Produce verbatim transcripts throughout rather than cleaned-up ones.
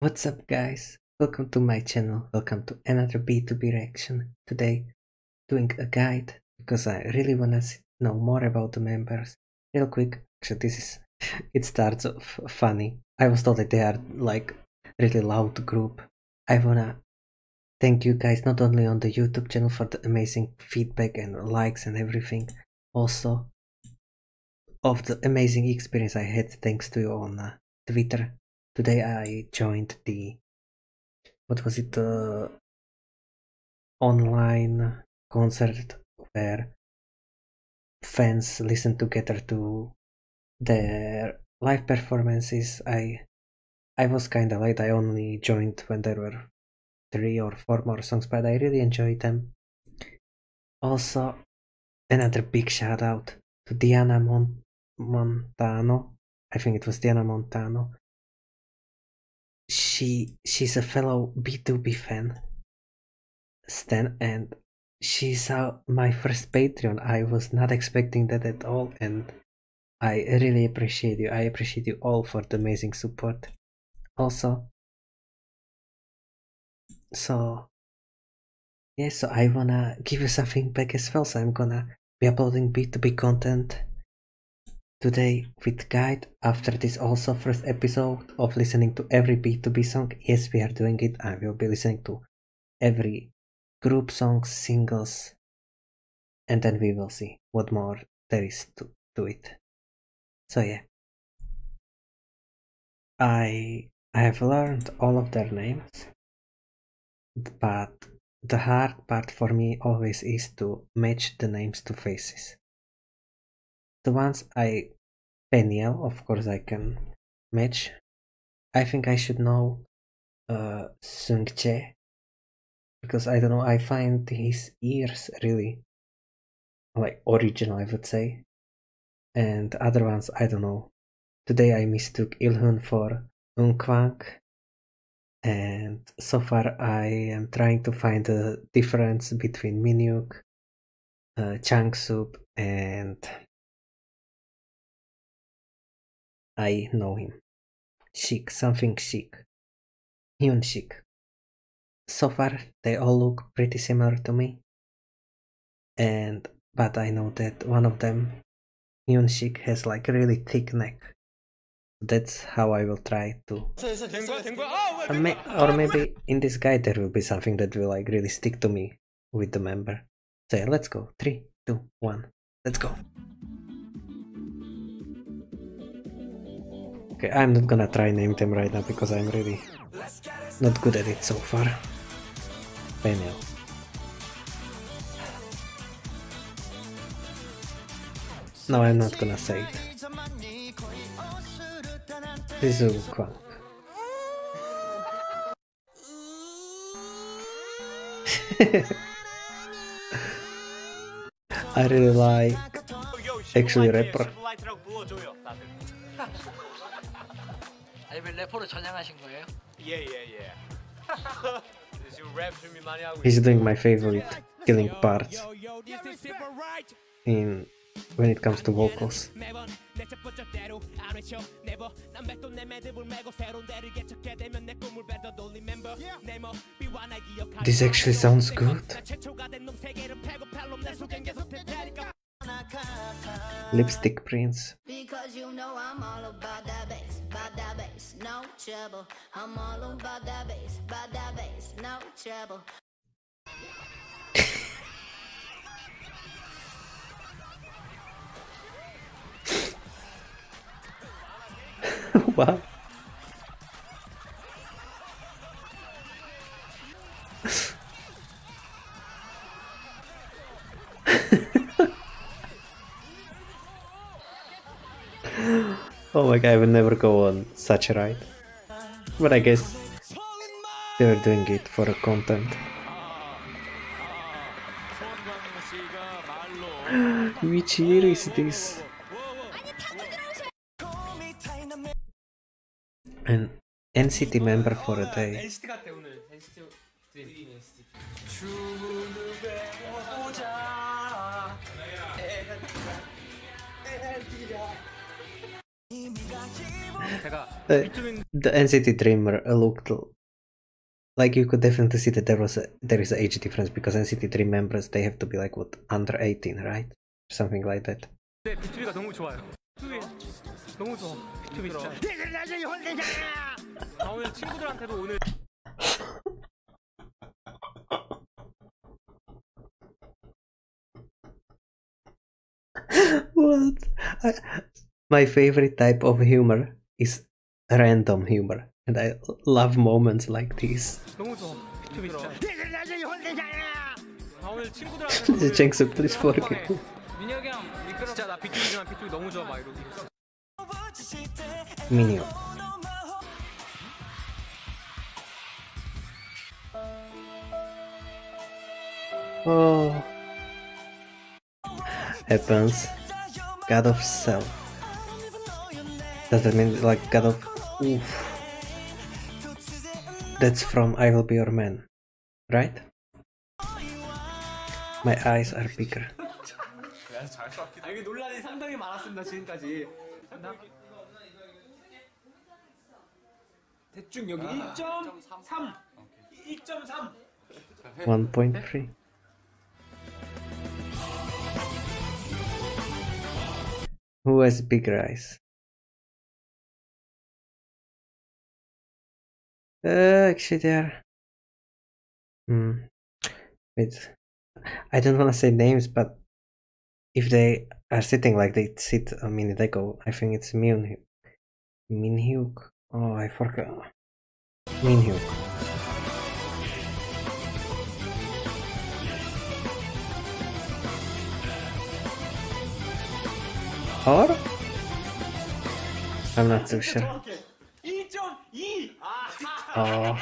What's up guys, welcome to my channel, welcome to another B T O B reaction. Today doing a guide because I really wanna know more about the members. Real quick, actually this is, it starts off funny. I was told that they are like really loud group. I wanna thank you guys not only on the YouTube channel for the amazing feedback and likes and everything, also of the amazing experience I had thanks to you on uh, Twitter. Today I joined the, what was it, uh, online concert where fans listened together to their live performances. I I was kinda late, I only joined when there were three or four more songs, but I really enjoyed them. Also, another big shout out to Diana Mon Montano, I think it was Diana Montano. She she's a fellow B T O B fan, Stan, and she's uh, my first Patreon. I was not expecting that at all, and I really appreciate you. I appreciate you all for the amazing support. Also, so yeah, so I wanna give you something back as well. So I'm gonna be uploading B T O B content today with guide. After this also first episode of listening to every B T O B song. Yes, we are doing it. I will be listening to every group songs, singles, and then we will see what more there is to do it. So yeah, I I have learned all of their names, but the hard part for me always is to match the names to faces. The ones I, Peniel, of course I can match. I think I should know uh, Sungjae, because I don't know, I find his ears really like original, I would say. And other ones, I don't know. Today I mistook Ilhoon for Eunkwang, and so far I am trying to find the difference between Minhyuk, uh, Changsub, and I know him, Chic, something Chic, Hyunsik. So far they all look pretty similar to me, and but I know that one of them, Hyunsik, has like really thick neck. That's how I will try to, or maybe in this guide there will be something that will like really stick to me with the member. So yeah, let's go, three, two, one, let's go. Okay, I'm not gonna try name them right now because I'm really not good at it so far. Peniel. No, I'm not gonna say it. This is Eunkwang. I really like actually rapper. He's doing my favorite killing parts in when it comes to vocals. This actually sounds good. Lipstick Prince. Because you know I'm all about that bass, about that bass, no trouble. I'm all about that bass, about that bass, no trouble. Wow. Oh my god, I would never go on such a ride. But I guess they were doing it for a content. Which year is this? An N C T member for a day. The, the N C T Dream looked like you could definitely see that there was a, there is an age difference, because N C T Dream members, they have to be like what, under eighteen, right? Something like that. What? I, my favorite type of humor is random humor, and I love moments like these. Changsub, please forgive me. Minhyuk. Oh. Happens. God of self. Does that mean like God of... Oof. That's from I Will Be Your Man, right? My eyes are bigger. one point three. Who has bigger eyes? Uh, actually, they are. Hmm. Wait. I don't want to say names, but if they are sitting like they sit a minute ago, I think it's Minhyuk. Minhyuk. Oh, I forgot. Minhyuk. Or? I'm not too sure. Oh,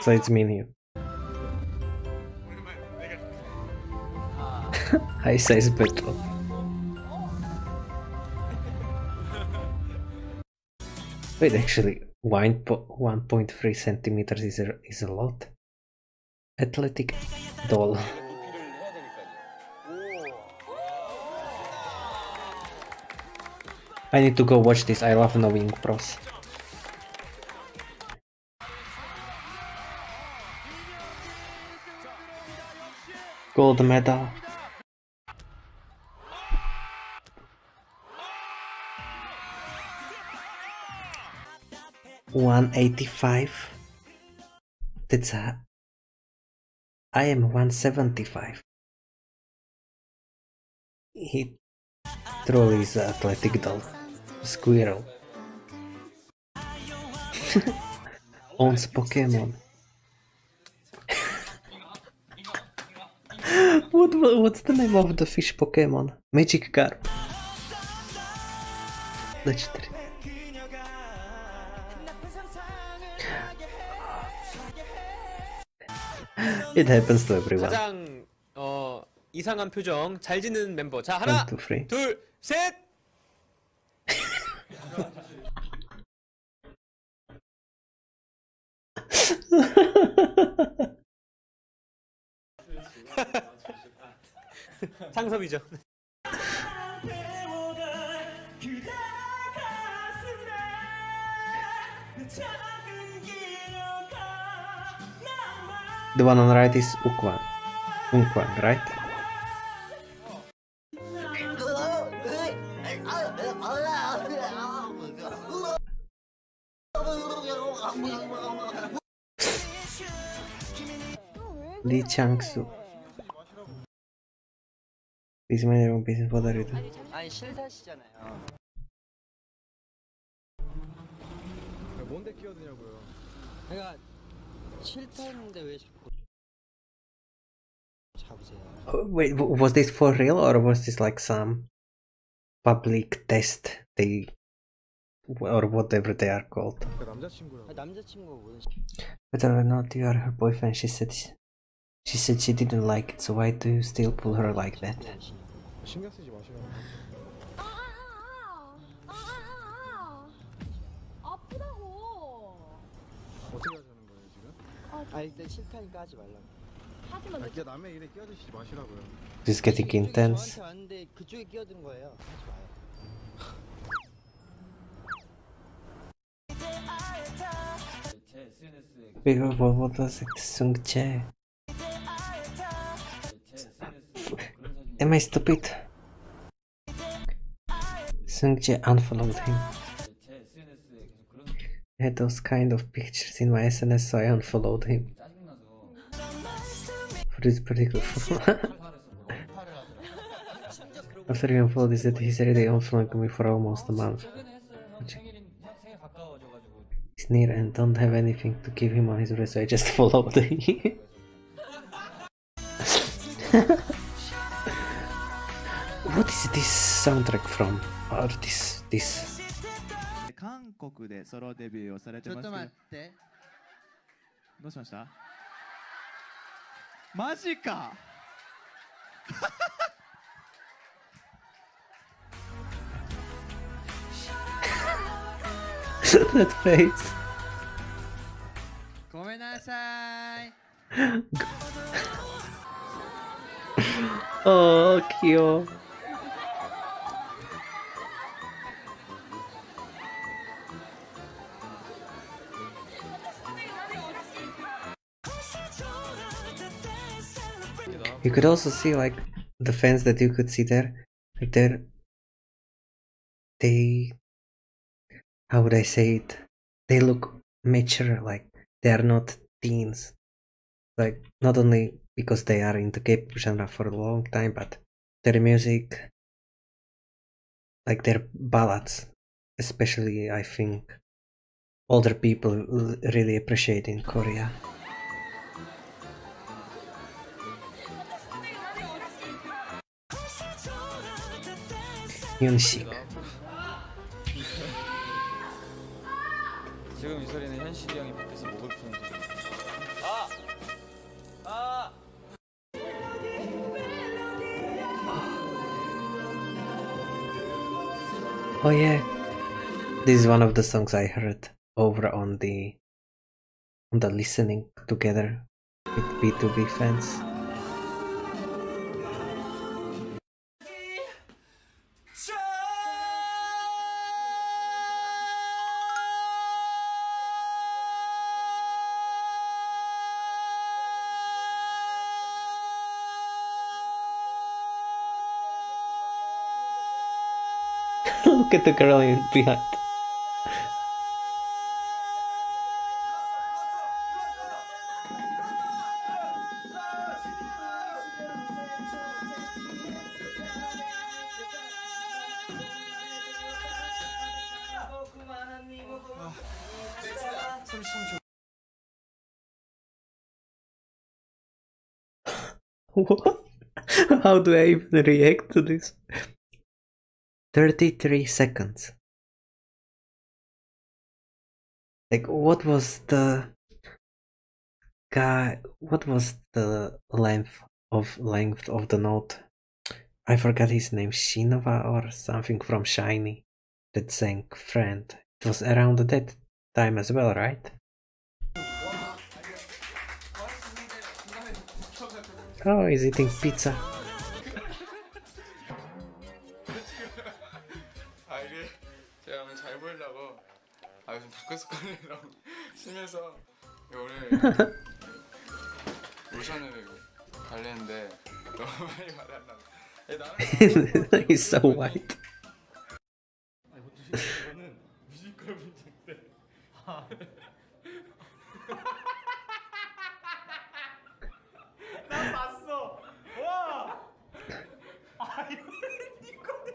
so it's Minhyuk. High size battle. Wait, actually, one point three centimeters is a, is a lot. Athletic doll. I need to go watch this. I love knowing pros. Gold medal. one eighty-five. That's a... I am one seventy-five. He truly is an athletic doll. Squirrel. Owns Pokemon. What, what's the name of the fish Pokemon? Magic Carp. Legendary. It happens to everyone. 가장 어 이상한 표정 잘 짓는 멤버. 자, 하나, 둘, 셋. 창섭이죠. The one on the right is Eunkwang. Eunkwang, right? Lee Changsub. These men are on business. What are you doing? Oh, wait, was this for real, or was this like some public test they or whatever they are called? Whether or not you are her boyfriend, she said she, she said she didn't like it, so why do you still pull her like that? This is getting intense. 그리고 뭐보다 숭채. Am I stupid? Sungjae unfollowed him. I had those kind of pictures in my S N S, so I unfollowed him. For this particular photo. After he unfollowed is that he's already unfollowing me for almost a month. He's near and don't have anything to give him on his wrist, so I just followed him. What is this soundtrack from? Or this, this? That face. Oh, Kyo. You could also see like the fans that you could see there, there they, how would I say it, they look mature, like they are not teens, like not only because they are in the K-pop genre for a long time, but their music, like their ballads, especially I think older people really appreciate in Korea. Hyunsik. Oh yeah, this is one of the songs I heard over on the on the listening together with B T O B fans. Look at the girl in behind. What? How do I even react to this? thirty-three seconds. Like, what was the guy? What was the length of length of the note? I forgot his name, Shinova or something from Shiny, that sang "Friend." It was around that time as well, right? Oh, he's eating pizza. He's so white.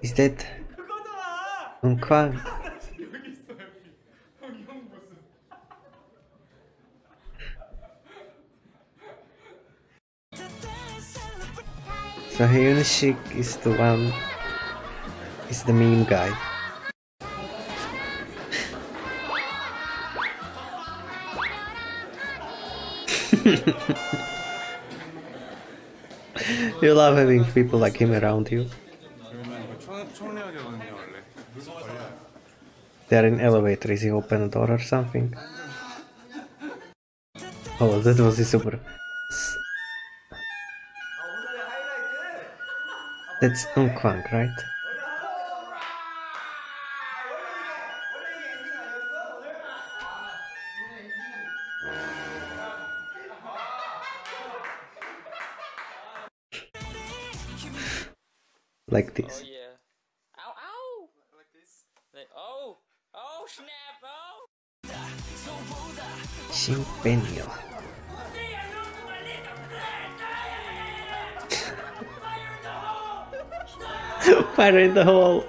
Is that Eunkwang? So Hyunsik is the one, is the meme guy. You love having people like him around you. They're in elevator, is he open a door or something? Oh, that was his super. That's Eunkwang, right? Like this. Oh yeah. Ow, ow! Like this? Like, oh! Oh snap! Oh! Shin Peniel. Fire in the hole!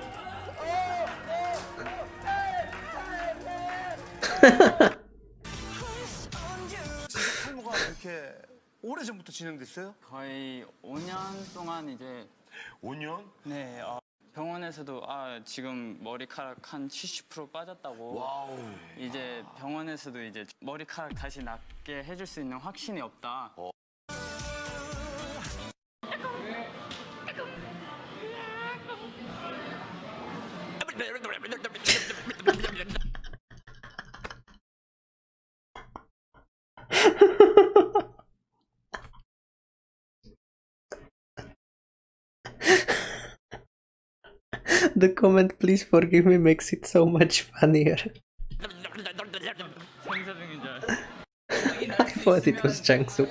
이렇게 오래전부터 진행됐어요? 거의 오 년 동안 이제 오 년? 네. 어, 병원에서도 아, 지금 머리카락 한 칠십 퍼센트 빠졌다고. 와우. 이제 아. 병원에서도 이제 머리카락 다시 낫게 해줄 수 있는 확신이 없다. 어. The comment, please forgive me, makes it so much funnier. I thought it was Changsub.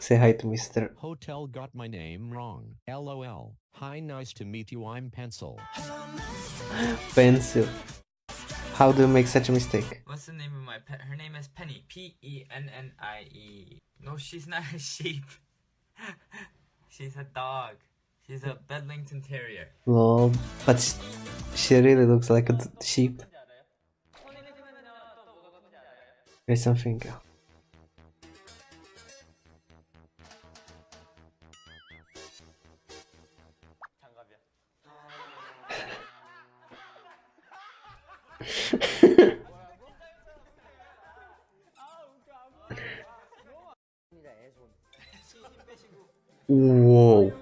Say hi to Mister Hotel got my name wrong. LOL. Hi, nice to meet you. I'm Pencil. Pencil. How do you make such a mistake? What's the name of my pet? Her name is Penny. P E N N I E. No, she's not a sheep. She's a dog. She's a Bedlington Terrier. Lol, but she, she really looks like a sheep. There's something. Whoa.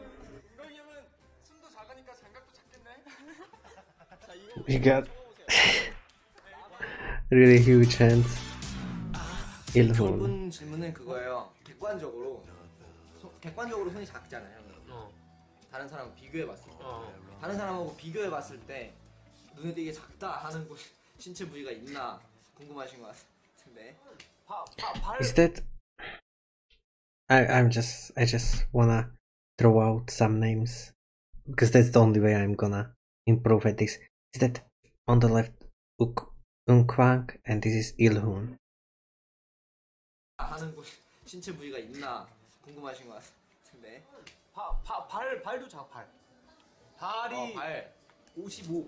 We got really huge hands. Ilhoon. 객관적으로 객관적으로 손이 작잖아요. 다른 사람하고 비교해 봤을 때. 다른 사람하고 비교해 봤을 때 눈에 되게 작다 하는 곳 신체 부위가 있나 궁금하신 것 같은데. Is that I, I'm just, I just wanna throw out some names because that's the only way I'm gonna improve at this. Is that on the left Eunkwang and this is Ilhoon. 하는 곳 신체 부위가 있나 궁금하신 것 같은데. 발 발도 작팔. 발이 발 오십오.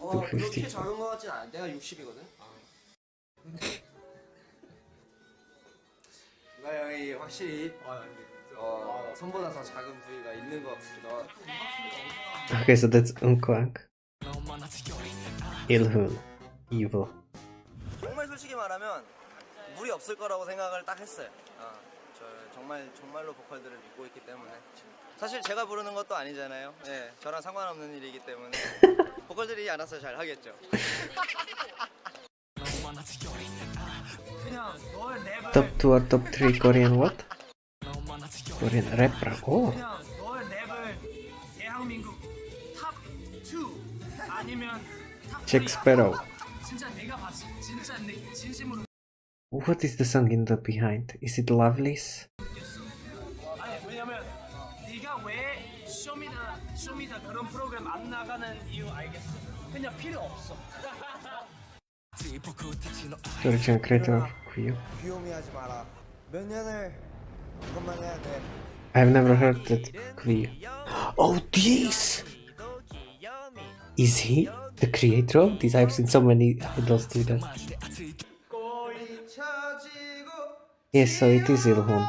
어 그렇게 작은 것 같진 않아. 내가 육십이거든. 형이 확실히 어, 손보다 더 작은 부위가 있는 것 같습니다. Okay, so that's Eunkwang. Ilhoon. Evil. 정말 솔직히 말하면 무리 없을 거라고 생각을 딱 했어요. 아, 저 정말 정말로 보컬들을 믿고 있기 때문에 사실 제가 부르는 것도 아니잖아요. 네, 저랑 상관없는 일이기 때문에 보컬들이 알아서 잘 하겠죠. Top two or top three Korean what? Korean rapper. Oh. Jack Sparrow. What is the song in the behind? Is it Lovelies? Korean creator. I've never heard that Kuyo. Oh, this! Is he the creator of this? I've seen so many idols do that. Yes, so it is Ilhoon.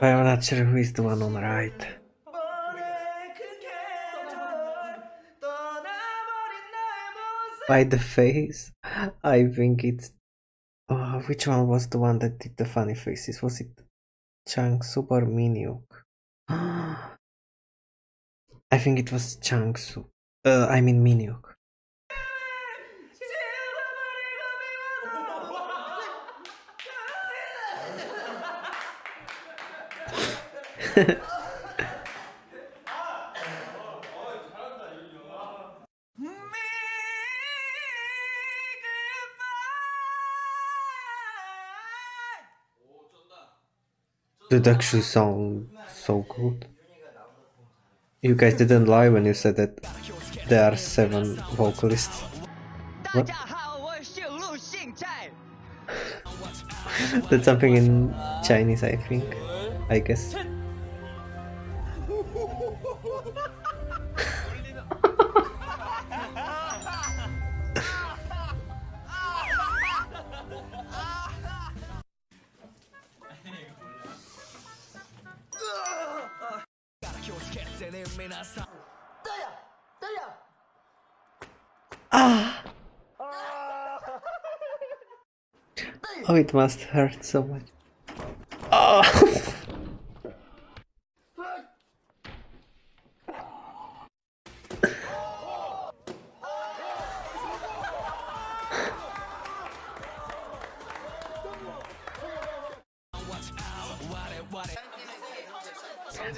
I'm not sure who is the one on the right. By the face, I think it's. Uh, which one was the one that did the funny faces? Was it Changsub or Minhyuk? I think it was Changsub. Uh, I mean Minhyuk. That actually sounds so good. You guys didn't lie when you said that there are seven vocalists. What? That's something in Chinese, I think. I guess. Ah. Oh, it must hurt so much. Oh.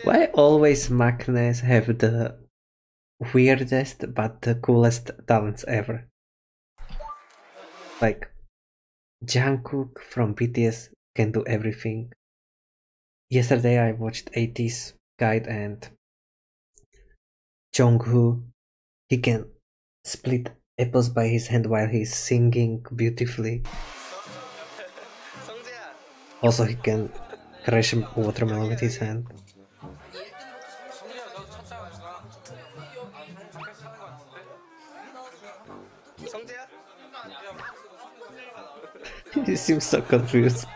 Why always Maknaes have the weirdest but the coolest talents ever? Like Jungkook from B T S can do everything. Yesterday I watched ATEEZ guide and Jongho, he can split apples by his hand while he's singing beautifully. Also he can crush watermelon with his hand. You seem so confused.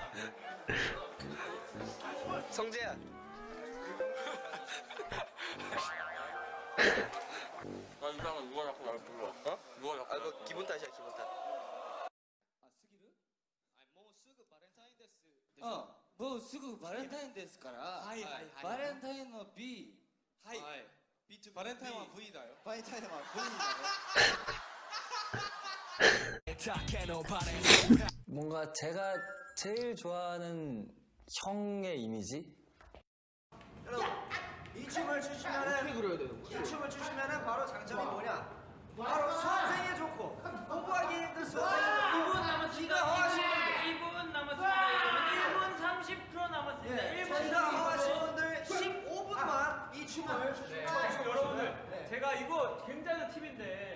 뭔가 제가 제일 좋아하는 형의 이미지? 여러분, 이 춤을 추시면은 그려야 되는 거예요. 이 춤을 추시면은 바로 장점이 뭐냐? 바로 수험생이 좋고 공부하기 힘든 수험생. 이 분 남았습니다. 이 분 남았습니다. 일 분 삼십 초 남았습니다. 일 분이나 허하신 분들 십오 분만 이 춤을 추시면 돼요. 여러분들, 제가 이거 굉장한 팁인데.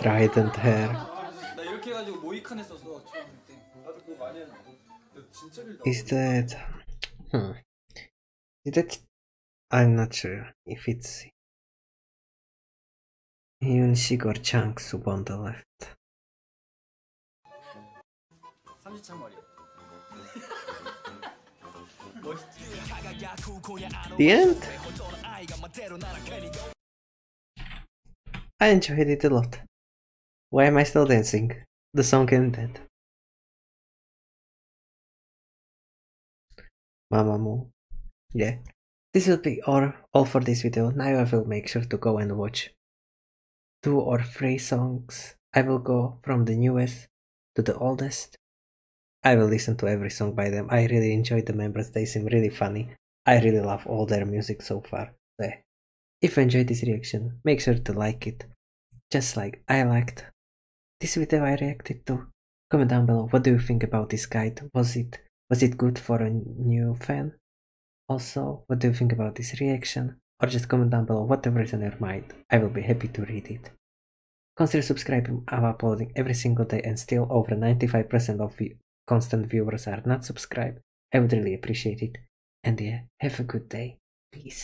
Trident hair. Is that? Hmm. Is that? I'm not sure if it's Hyunsik or Changsub on the left. The end. I enjoyed it a lot. Why am I still dancing? The song ended. Mamamoo. Yeah. This will be all, all for this video. Now I will make sure to go and watch two or three songs. I will go from the newest to the oldest. I will listen to every song by them. I really enjoyed the members. They seem really funny. I really love all their music so far. Yeah. If you enjoyed this reaction, make sure to like it, just like I liked this video I reacted to. Comment down below, what do you think about this guide? Was it was it good for a new fan? Also, what do you think about this reaction? Or just comment down below whatever is on your mind, I will be happy to read it. Consider subscribing, I'm uploading every single day and still over ninety-five percent of constant viewers are not subscribed. I would really appreciate it. And yeah, have a good day. Peace.